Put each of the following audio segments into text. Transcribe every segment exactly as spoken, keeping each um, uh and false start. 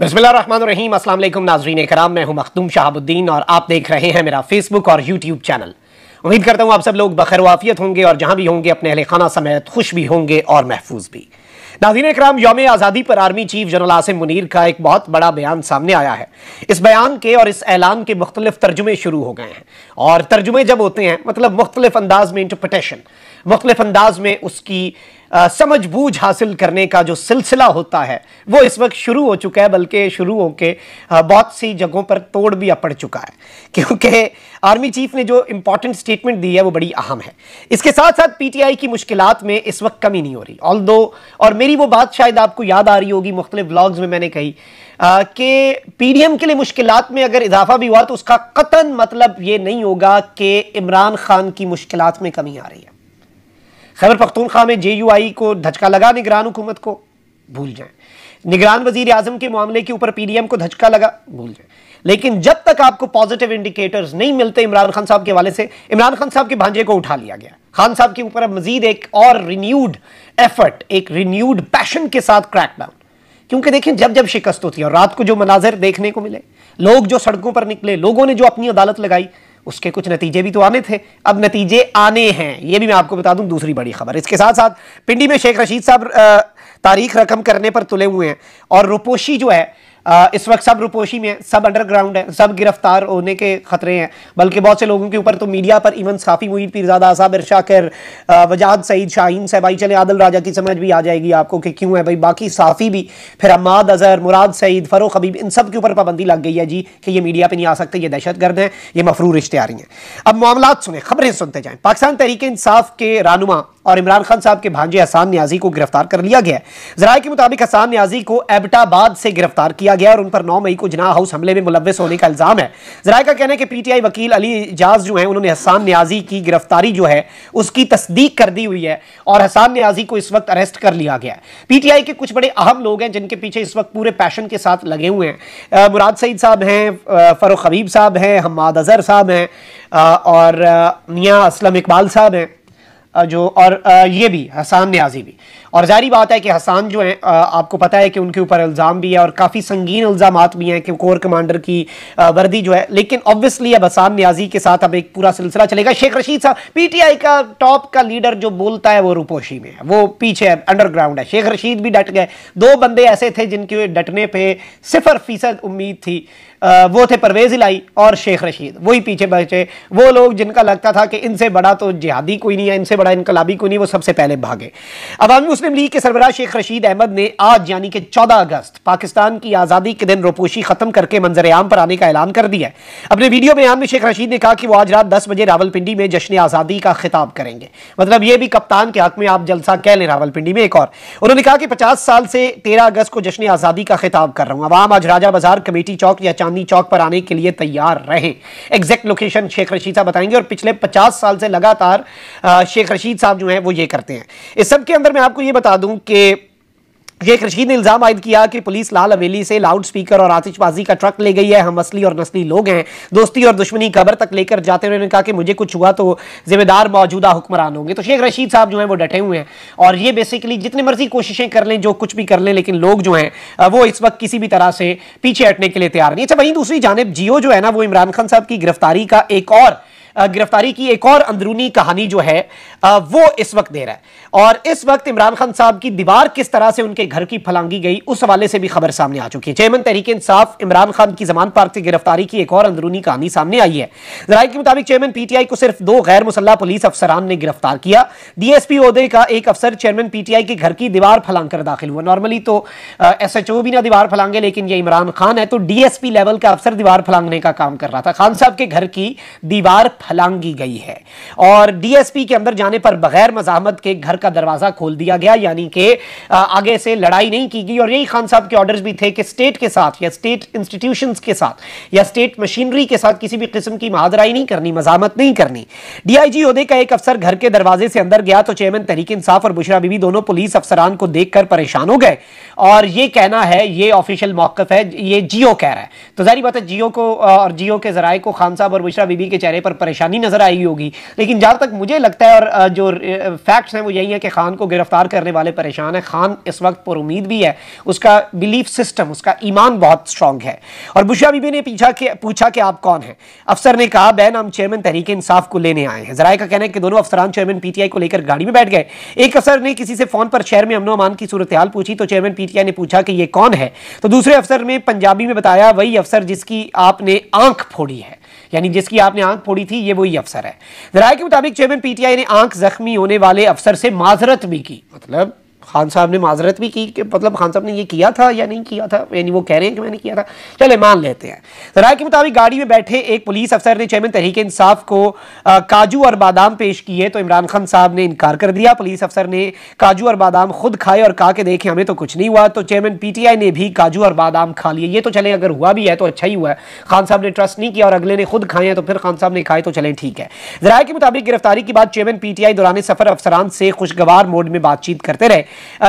बिस्मिल्लाहिर्रहमानिर्रहीम अस्सलाम वालेकुम नाज़रीन कराम, मैं हूं मखदूम शहाबुद्दीन और आप देख रहे हैं मेरा फेसबुक और यूट्यूब चैनल। उम्मीद करता हूं आप सब लोग बखैर वाफियत होंगे और जहां भी होंगे अपने अहले खाना समेत खुश भी होंगे और महफूज भी। नाज़रीन कराम, यौम आज़ादी पर army chief general Asim Munir का एक बहुत बड़ा बयान सामने आया है। इस बयान के और इस ऐलान के मुख्तलिफ तर्जुमे शुरू हो गए हैं और तर्जुमे जब होते हैं मतलब मुख्तलिफ अंदाज में इंटरप्रटेशन, मुख्तलिफ अंदाज में उसकी समझ बूझ हासिल करने का जो सिलसिला होता है वो इस वक्त शुरू हो चुका है, बल्कि शुरू होके बहुत सी जगहों पर तोड़ भी अपड़ चुका है, क्योंकि आर्मी चीफ ने जो इम्पॉर्टेंट स्टेटमेंट दी है वो बड़ी अहम है। इसके साथ साथ पीटीआई की मुश्किलात में इस वक्त कमी नहीं हो रही, ऑल्दो और मेरी वो बात शायद आपको याद आ रही होगी मुख्तलिफ व्लॉग्स में मैंने कही कि पीडीएम के लिए मुश्किलात में अगर इजाफा भी हुआ तो उसका कतन मतलब ये नहीं होगा कि इमरान खान की मुश्किलात में कमी आ रही है। खैबर पख्तूनख्वा में जे यू आई को धचका लगा, निगरान हुकूमत को भूल जाएं। निगरान वजीर आजम के मामले के ऊपर पीडीएम को धचका लगा, भूल जाएं। लेकिन जब तक आपको पॉजिटिव इंडिकेटर्स नहीं मिलते इमरान खान साहब के हवाले से, इमरान खान साहब के भांजे को उठा लिया गया। खान साहब के ऊपर अब मजीद एक और रिन्यूड एफर्ट, एक रिन्यूड पैशन के साथ क्रैकडाउन, क्योंकि देखें जब जब शिकस्त होती है और रात को जो मनाजिर देखने को मिले, लोग जो सड़कों पर निकले, लोगों ने जो अपनी अदालत लगाई, उसके कुछ नतीजे भी तो आने थे। अब नतीजे आने हैं, ये भी मैं आपको बता दूं, दूसरी बड़ी खबर। इसके साथ साथ पिंडी में शेख रशीद साहब तारीख रकम करने पर तुले हुए हैं और रुपोशी जो है आ, इस वक्त सब रुपोशी में, सब अंडरग्राउंड है, सब गिरफ्तार होने के खतरे हैं, बल्कि बहुत से लोगों के ऊपर तो मीडिया पर इवन साफ़ी मुहीद, पीरजादा साहब, इरशाकर, वजाद सईद, शाहीन साहब, भाई चले आदिल राजा की समझ भी आ जाएगी आपको कि क्यों है भाई, बाकी साफ़ी भी, फिर हम्माद अजहर, मुराद सईद, फर्रुख हबीब, इन सब के ऊपर पाबंदी लग गई है जी कि ये मीडिया पर नहीं आ सकते, ये दहशत गर्द हैं, ये मफरूर इश्तिहारी हैं। अब मामला सुने, खबरें सुनते जाएँ। पाकिस्तान तहरीक इंसाफ के रहनुमा और इमरान खान साहब के भांजे हसन नियाजी को गिरफ्तार कर लिया गया है। जराए के मुताबिक हसन नियाजी को एबटाबाद से गिरफ्तार किया गया और उन पर नौ मई को जिनाह हाउस हमले में मुलव्विस होने का इल्जाम है। जराए का कहना है कि पीटीआई वकील अली एजाज जो है उन्होंने हसन नियाजी की गिरफ्तारी जो है उसकी तस्दीक कर दी हुई है और हसन नियाजी को इस वक्त अरेस्ट कर लिया गया है। पीटीआई के कुछ बड़े अहम लोग हैं जिनके पीछे इस वक्त पूरे पैशन के साथ लगे हुए हैं। मुराद सईद साहब हैं, फर्रुख हबीब साहब हैं, हम्माद अजहर साहब हैं और मियां असलम इकबाल साहब हैं जो, और ये भी हसन नियाजी भी। और जारी बात है कि हसन जो है आपको पता है कि उनके ऊपर इल्ज़ाम भी है और काफ़ी संगीन इल्ज़ामात भी हैं कि कोर कमांडर की वर्दी जो है, लेकिन ऑब्वियसली अब हसन नियाजी के साथ अब एक पूरा सिलसिला चलेगा। शेख रशीद साहब, पीटीआई का टॉप का लीडर जो बोलता है वो रुपोशी में है, वो पीछे है, अंडरग्राउंड है। शेख रशीद भी डट गए। दो बंदे ऐसे थे जिनके डटने पर सिफर फीसद उम्मीद थी, वो थे परवेज़ इलाही और शेख रशीद, वही पीछे बचे, वो लोग जिनका लगता था कि इनसे बड़ा तो जिहादी कोई नहीं है, इनसे बड़ा इनकलाबी कोई नहीं, वो सबसे पहले भागे। अवामी मुस्लिम लीग के सरबराह शेख रशीद अहमद ने आज यानी कि चौदह अगस्त पाकिस्तान की आज़ादी के दिन रुपोशी खत्म करके मंजर आम पर आने का ऐलान कर दिया है। अपने वीडियो बयान में शेख रशीद ने कहा कि वो आज रात दस बजे रावलपिंडी में जश्न आज़ादी का खिताब करेंगे, मतलब ये भी कप्तान के हक में आप जलसा कह लें रावलपिंडी में एक और। उन्होंने कहा कि पचास साल से तेरह अगस्त को जश्न आज़ादी का खिताब कर रहा हूँ, आवाम आज राजा बाजार, कमेटी चौक या चांदनी चौक पर आने के लिए तैयार रहें। एग्जैक्ट लोकेशन शेख रशीद साहब बताएंगे और पिछले पचास साल से लगातार शेख रशीद साहब जो हैं वो ये करते हैं। इस सब के अंदर मैं आपको ये बता दूं कि शेख रशीद ने इल्ज़ाम आयद किया कि पुलिस लाल हवेली से लाउड स्पीकर और आतिशबाजी का ट्रक ले गई है, हम असली और नस्ली लोग हैं, दोस्ती और दुश्मनी कब्र तक लेकर जाते हुए उन्होंने कहा कि मुझे कुछ हुआ तो जिम्मेदार मौजूदा हुक्मरान होंगे। तो शेख रशीद साहब जो हैं वो डटे हुए हैं और ये बेसिकली जितनी मर्जी कोशिशें कर लें, जो कुछ भी कर लें, लेकिन लोग जो हैं वो इस वक्त किसी भी तरह से पीछे हटने के लिए तैयार नहीं। अच्छा, वहीं दूसरी जानब जियो जो है ना वो इमरान खान साहब की गिरफ्तारी का एक और गिरफ्तारी की एक और अंदरूनी कहानी जो है वो इस वक्त दे रहा है और इस वक्त इमरान खान साहब की दीवार किस तरह से उनके घर की फलांगी गई उस हवाले से भी खबर सामने आ चुकी है। चेयरमैन तहरीक इंसाफ इमरान खान की जमान पार्क से गिरफ्तारी की एक और अंदरूनी कहानी सामने आई है। जराए के मुताबिक चेयरमैन पीटीआई को सिर्फ दो गैर मुसल्ला पुलिस अफसरान ने गिरफ्तार किया। डीएसपी ओहदे का एक अफसर चेयरमैन पीटीआई के घर की दीवार फलांग कर दाखिल हुआ। नॉर्मली तो एसएचओ भी ना दीवार फलांगे, लेकिन ये इमरान खान है तो डीएसपी लेवल का अफसर दीवार फलांगने का काम कर रहा था। खान साहब के घर की दीवार फलांगी गई है और डीएसपी के अंदर जाने पर बगैर मजाहमत के घर का दरवाजा खोल दिया गया, यानी कि आगे से लड़ाई नहीं की गई। और यही खान साहब के ऑर्डर्स भी थे कि स्टेट के साथ या स्टेट इंस्टीट्यूशंस के साथ या स्टेट मशीनरी के साथ किसी भी किस्म की महाजराई नहीं करनी, मजामत नहीं करनी। डीआईजी ओहदे का एक अफसर घर के दरवाजे से अंदर गया तो चेयरमैन तहरीक इंसाफ और बुशरा बीबी दोनों पुलिस अफसरान को देखकर परेशान हो गए और यह कहना है, यह ऑफिशियल मौकफ है, ये जियो कह रहा है। तो जाहिर बात है जियो को और जियो के जराए को खान साहब और बुशरा बीबी के चेहरे पर परेशान परेशानी नजर आई होगी, लेकिन जहाँ तक मुझे लगता है और जो फैक्ट्स हैं वो यही है कि खान को गिरफ्तार करने वाले परेशान हैं। खान इस वक्त पर उम्मीद भी है, उसका बिलीफ सिस्टम, उसका ईमान बहुत स्ट्रांग है। और बुशरा बीबी ने पूछा कि पूछा कि आप कौन हैं? अफसर ने कहा बैन हम चेयरमैन तहरीक इंसाफ को लेने आए हैं। जराए का कहना है कि दोनों अफसरान चेयरमैन पीटीआई को लेकर गाड़ी में बैठ गए। एक अफसर ने किसी से फोन पर शहर में अमनो अमान की सूरत हाल पूछी तो चेयरमैन पीटीआई ने पूछा कि ये कौन है, तो दूसरे अफसर ने पंजाबी में बताया वही अफसर जिसकी आपने आंख फोड़ी है, यानी जिसकी आपने आंख फोड़ी थी ये वही अफसर है। जराए के मुताबिक चेयरमैन पीटीआई ने आंख जख्मी होने वाले अफसर से माजरत भी की, मतलब खान साहब ने माजरत भी की कि मतलब खान साहब ने ये किया था या नहीं किया था, यानी वो कह रहे हैं कि मैंने किया था, चले मान लेते हैं। जराए के मुताबिक गाड़ी में बैठे एक पुलिस अफसर ने चेयरमैन तहरीक इंसाफ को आ, काजू और बादाम पेश किए तो इमरान खान साहब ने इनकार कर दिया। पुलिस अफसर ने काजू और बादाम खुद खाए और कहा कि देखें हमें तो कुछ नहीं हुआ, तो चेयरमैन पीटीआई ने भी काजू और बादाम खा लिए। ये तो चले अगर हुआ भी है तो अच्छा ही हुआ, खान साहब ने ट्रस्ट नहीं किया और अगले ने खुद खाए हैं तो फिर खान साहब ने खाए तो चले ठीक है। जराए के मुताबिक गिरफ्तारी के बाद चेयरमैन पीटीआई दौरान सफर अफसरान से खुशगवार मोड में बातचीत करते रहे।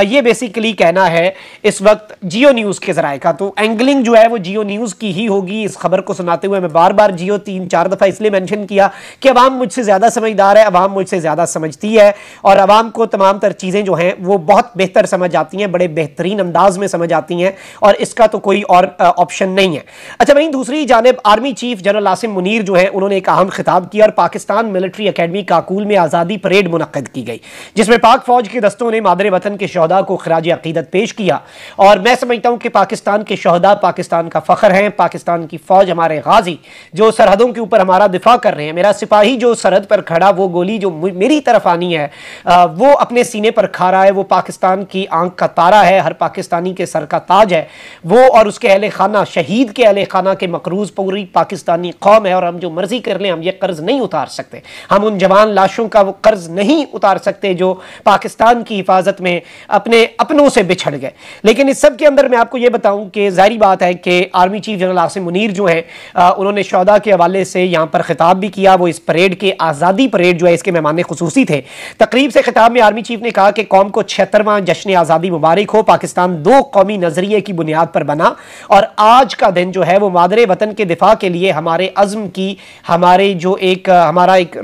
ये बेसिकली कहना है इस वक्त जियो न्यूज के जराए का, तो एंगलिंग जो है वो जियो न्यूज की ही होगी। इस खबर को सुनाते हुए मैं बार बार जियो तीन चार दफा इसलिए मेंशन किया कि अवाम मुझसे ज्यादा समझदार है, अवाम मुझसे ज्यादा समझती है और अवाम को तमाम तर चीजें जो हैं वो बहुत बेहतर समझ आती हैं, बड़े बेहतरीन अंदाज में समझ आती हैं और इसका तो कोई और ऑप्शन नहीं है। अच्छा, वहीं दूसरी जानब army chief general Asim Munir जो है उन्होंने एक अहम खिताब किया और पाकिस्तान मिलिट्री अकेडमी काकुल में आजादी परेड मुनक्कद की गई जिसमें पाक फौज के दस्तों ने मादरे वतन के शहदा को खराज अकीदत पेश किया। और मैं समझता हूं कि पाकिस्तान के शहदा पाकिस्तान का फख्र हैं, पाकिस्तान की फौज, हमारे गाजी जो सरहदों के ऊपर हमारा दिफा कर रहे हैं, मेरा सिपाही जो सरहद पर खड़ा वो गोली जो मेरी तरफ आनी है आ, वो अपने सीने पर खा रहा है, वो पाकिस्तान की आंख का तारा है, हर पाकिस्तानी के सर का ताज है वो, और उसके अहले खाना, शहीद के अहले खाना के मकरूज पूरी पाकिस्तानी कौम है। और हम जो मर्जी कर लें हम ये कर्ज नहीं उतार सकते, हम उन जवान लाशों का वो कर्ज नहीं उतार सकते जो पाकिस्तान की हिफाजत में अपने अपनों से बिछड़ गए। लेकिन इस सब के अंदर मैं आपको यह बताऊं कि जाहिर बात है कि army chief general Asim Munir जो हैं उन्होंने शहदा के हवाले से यहां पर खिताब भी किया, वो इस परेड के आज़ादी परेड जो है इसके मेहमान खुसूसी थे। तकरीब से खिताब में आर्मी चीफ ने कहा कि कौम को छिहत्तरवां जश्न आज़ादी मुबारक हो, पाकिस्तान दो कौमी नजरिए की बुनियाद पर बना और आज का दिन जो है वो मादरे वतन के दिफा के लिए हमारे अज़्म की, हमारे जो एक हमारा एक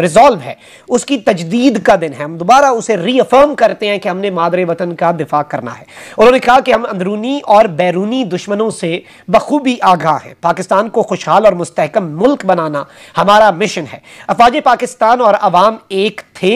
रिजॉल्व है उसकी तजदीद का दिन है, हम दोबारा उसे रीअफर्म करते हैं कि हमने मादरे वतन का दिफा करना है। उन्होंने कहा कि हम अंदरूनी और बैरूनी दुश्मनों से बखूबी आगाह हैं, पाकिस्तान को खुशहाल और मुस्तहकम मुल्क बनाना हमारा मिशन है। अफवाज पाकिस्तान और अवाम एक थे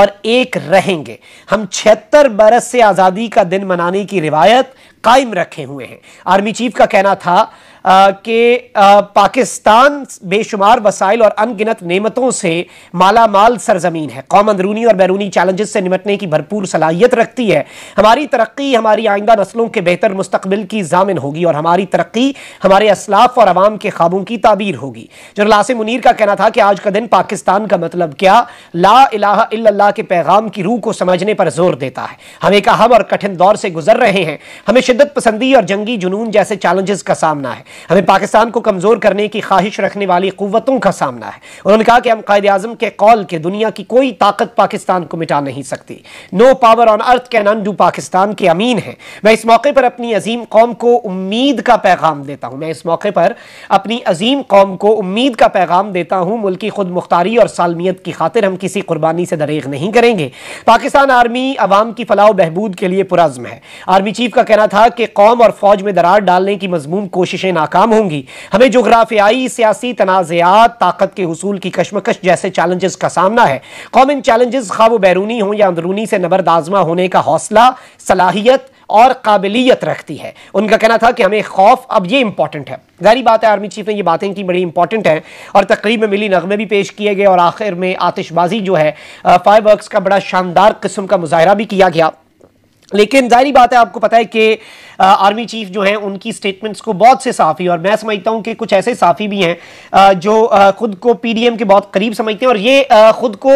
और एक रहेंगे, हम छिहत्तर बरस से आज़ादी का दिन मनाने की रिवायत कायम रखे हुए हैं। आर्मी चीफ का कहना था कि पाकिस्तान बेशुमार वसाइल और अनगिनत नेमतों से माला माल सरजमीन है, कौम अंदरूनी और बैरूनी चैलेंजेस से निपटने की भरपूर सलाहियत रखती है। हमारी तरक्की हमारी आइंदा नस्लों के बेहतर मुस्तकबिल की जामिन होगी और हमारी तरक्की हमारे असलाफ और अवाम के ख्वाबों की ताबीर होगी। जनरल आसिम मुनीर का कहना था कि आज का दिन पाकिस्तान का मतलब क्या, ला इलाहा इल्लल्लाह के पैगाम की रूह को समझने पर जोर देता है। हम एक अहम और कठिन दौर से गुजर रहे हैं, हमें शिद्दत पसंदी और जंगी जुनून जैसे चैलेंजेस का सामना है, हमें पाकिस्तान को कमजोर करने की ख्वाहिश रखने वाली कुव्वतों का सामना है। उन्होंने कहा कि हम कायदे आजम के कौल के दुनिया की कोई ताकत पाकिस्तान को मिटा नहीं सकती, no power on earth can undo Pakistan के अमीन है। मैं इस मौके पर अपनी अजीम कौम को उम्मीद का पैगाम देता हूँ, मैं इस मौके पर अपनी अजीम कौम को उम्मीद का पैगाम देता हूँ, मुल्क की खुद मुख्तारी और सालमियत की खातिर हम किसी कुर्बानी से दरेग नहीं करेंगे। पाकिस्तान आर्मी अवाम की फलाह बहबूद के लिए पुरज़्म है। आर्मी चीफ का कहना था कि कौम और फौज में दरार डालने की मजमून कोशिशें नाकाम होंगी, हमें जोग्राफियाई सियासी तनाज़ात, ताकत के हुसूल की कश्मकश जैसे चैलेंजेस का सामना है। कौम इन चैलेंजेस ख्वाह वो बैरूनी हों या अंदरूनी से नबर्द आज़मा होने का हौसला, सलाहियत और काबिलियत रखती है। उनका कहना था कि हमें खौफ, अब ये इंपॉर्टेंट है, जारी बात है आर्मी चीफ ने ये बातें की बड़ी इंपॉर्टेंट हैं और तकरीब में मिली नगमे भी पेश किए गए और आखिर में आतिशबाजी जो है फायर वर्क्स का बड़ा शानदार किस्म का मुजाहरा भी किया गया। लेकिन जाहिर बात है आपको पता है कि आर्मी चीफ जो हैं उनकी स्टेटमेंट्स को बहुत से साफ़ी और मैं समझता हूं कि कुछ ऐसे साफ़ी भी हैं आ, जो आ, खुद को पीडीएम के बहुत करीब समझते हैं और ये आ, खुद को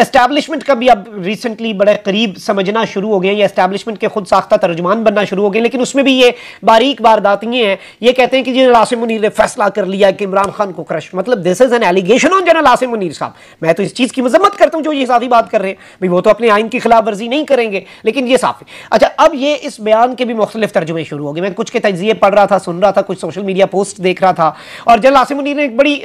एस्टैब्लिशमेंट का भी अब रिसेंटली बड़े करीब समझना शुरू हो गए या एस्टैब्लिशमेंट के खुद साख्ता तर्जुमान बनना शुरू हो गए। लेकिन उसमें भी ये बारीक वारदातें हैं, ये कहते हैं कि जनरल आसिम मुनीर ने फैसला कर लिया कि इमरान खान को क्रश, मतलब this is an allegation on general Asim Munir साहब। मैं तो इस चीज़ की मजम्मत करता हूँ जो ये साफ़ी बात कर रहे हैं भाई, वो तो अपने आइन की खिलाफ वर्जी नहीं करेंगे लेकिन ये साफ़ी अच्छा, अब ये इस बयान के भी मुख्तलिफ तर्जुमे शुरू हो गए। मैं कुछ के तजिए पढ़ रहा था, सुन रहा था, कुछ सोशल मीडिया पोस्ट देख रहा था, और जनरल आसिम मुनीर ने एक बड़ी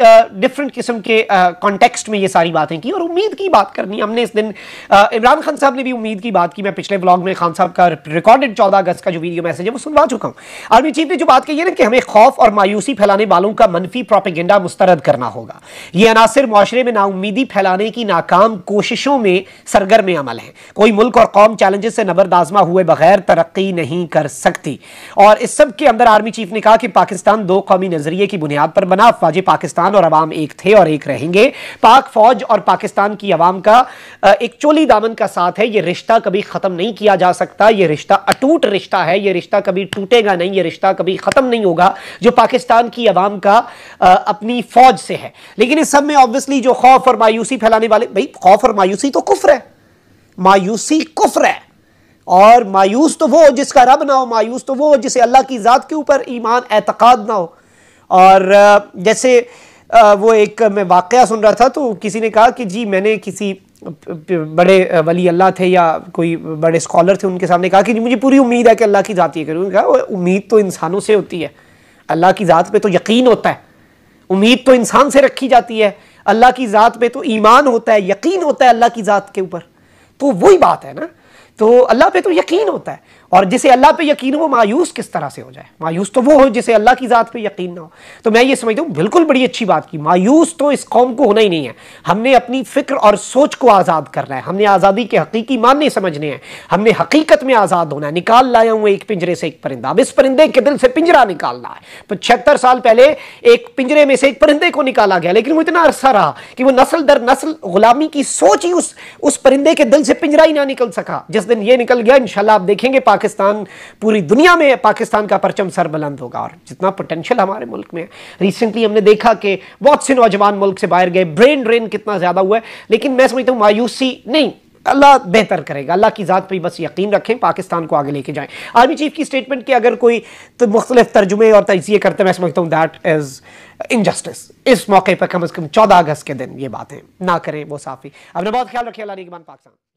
डिफरेंट किस्म के कॉन्टेक्स्ट में ये सारी बातें की और उम्मीद की बात करनी। हमने इस दिन इमरान खान साहब ने भी उम्मीद की बात की। मैं पिछले ब्लॉग में खान साहब का रिकॉर्डेड चौदह अगस्त का जो वीडियो मैसेज है वो सुनवा चुका हूँ। आर्मी चीफ ने जो बात कही है ना कि हमें खौफ और मायूसी फैलाने वालों का मनफी प्रोपेगेंडा मुस्तरद करना होगा। ये अनासर मुआशरे में नाउम्मीदी फैलाने की नाकाम कोशिशों में सरगर्म अमल है। कोई मुल्क और कौम चैलेंजेस से नबरदाजमा हुए बगैर तरक्की नहीं कर सकती। और इस सब के अंदर आर्मी चीफ ने कहा कि पाकिस्तान दो कौमी नजरिए की बुनियाद पर बना। अफवाज पाकिस्तान और अवाम एक थे और एक रहेंगे। पाक फौज और पाकिस्तान की अवाम का एक चोली दामन का साथ है। यह रिश्ता कभी खत्म नहीं किया जा सकता। यह रिश्ता अटूट रिश्ता है। यह रिश्ता कभी टूटेगा नहीं। यह रिश्ता कभी खत्म नहीं होगा जो पाकिस्तान की अवाम का आ, अपनी फौज से है। लेकिन इस सब में ऑब्वियसली जो खौफ और मायूसी फैलाने वाले, भाई खौफ और मायूसी तो कुफ्र है, मायूसी कुफ्र है। और मायूस तो वो जिसका रब ना हो, मायूस तो वो जिसे अल्लाह की ज़ात के ऊपर ईमान एतकाद ना हो। और जैसे वो एक मैं वाकया सुन रहा था तो किसी ने कहा कि जी मैंने किसी बड़े वली अल्लाह थे या कोई बड़े स्कॉलर थे, उनके सामने कहा कि मुझे पूरी उम्मीद है कि अल्लाह की ज़ात ये करूँगा। कहा उम्मीद तो इंसानों से होती है, अल्लाह की ज़ात पे तो यकीन होता है। उम्मीद तो इंसान से रखी जाती है, अल्लाह की ज़ात पे तो ईमान होता है, यकीन होता है अल्लाह की ज़ात के ऊपर। तो वही बात है ना, तो अल्लाह पे तो यकीन होता है। और जिसे अल्लाह पे यकीन हो वो मायूस किस तरह से हो जाए? मायूस तो वो हो जिसे अल्लाह की ज़ात पे यकीन ना हो। तो मैं ये समझता हूँ बिल्कुल बड़ी अच्छी बात की। मायूस तो इस कौम को होना ही नहीं है। हमने अपनी फ़िक्र और सोच को आज़ाद करना है। हमने आज़ादी के हकीकी मानने समझने हैं। हमने हकीकत में आज़ाद होना है। निकाल लाया हूँ एक पिंजरे से एक परिंदा। अब इस परिंदे के दिल से पिंजरा निकालना है। पचहत्तर साल पहले एक पिंजरे में से एक परिंदे को निकाला गया, लेकिन वो इतना अरसा रहा कि वो नस्ल दर नस्ल गुलामी की सोच ही उस उस परिंदे के दिल से पिंजरा ही ना निकल सका। जिस दिन ये निकल गया इंशाल्लाह आप देखेंगे पाकिस्तान पूरी दुनिया में पाकिस्तान का परचम सर बुलंद होगा। और जितना पोटेंशियल हमारे मुल्क में है, रिसेंटली हमने देखा कि बहुत से नौजवान मुल्क से बाहर गए, ब्रेन ड्रेन कितना ज़्यादा हुआ है। लेकिन मैं समझता हूँ मायूसी नहीं, अल्लाह बेहतर करेगा। अल्लाह की ज़ात पर बस यकीन रखें, पाकिस्तान को आगे लेके जाएं। आर्मी चीफ की स्टेटमेंट के अगर कोई तो मुख्तलिफ तर्जुमे और तजिए करते, मैं समझता हूँ दैट इज़ इनजस्टिस। इस मौके पर कम अज़ कम चौदह अगस्त के दिन ये बातें ना करें, वो साफ़ी। अपना बहुत ख्याल रखिए। अल्लाह नेकीमान। पाकिस्तान।